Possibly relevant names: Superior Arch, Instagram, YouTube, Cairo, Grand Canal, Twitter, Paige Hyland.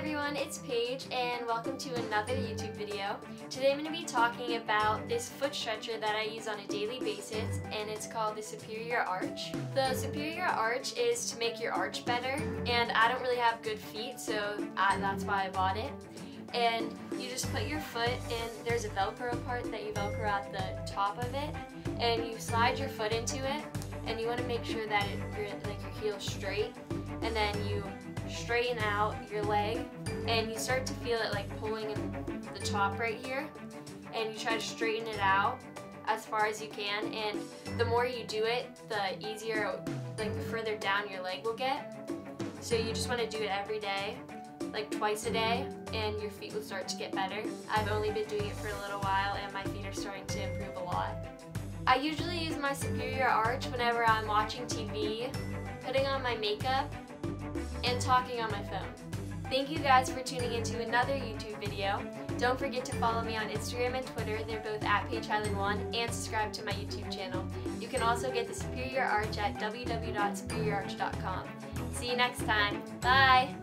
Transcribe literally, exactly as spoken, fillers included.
everyone, it's Paige and welcome to another YouTube video. Today I'm going to be talking about this foot stretcher that I use on a daily basis, and it's called the Superior Arch. The Superior Arch is to make your arch better, and I don't really have good feet, so I, that's why I bought it. And you just put your foot in, there's a velcro part that you velcro at the top of it, and you slide your foot into it, and you want to make sure that it, your, like, your heel's straight, and then you straighten out your leg and you start to feel it like pulling in the top right here, and you try to straighten it out as far as you can, and the more you do it, the easier, like the further down your leg will get. So you just want to do it every day, like twice a day, and your feet will start to get better. I've only been doing it for a little while and my feet are starting to improve a lot. I usually use my Superior Arch whenever I'm watching T V, putting on my makeup, and talking on my phone. Thank you guys for tuning into another YouTube video. Don't forget to follow me on Instagram and Twitter. They're both at Paige Hyland one, and subscribe to my YouTube channel. You can also get the Superior Arch at w w w dot superior arch dot com. See you next time. Bye!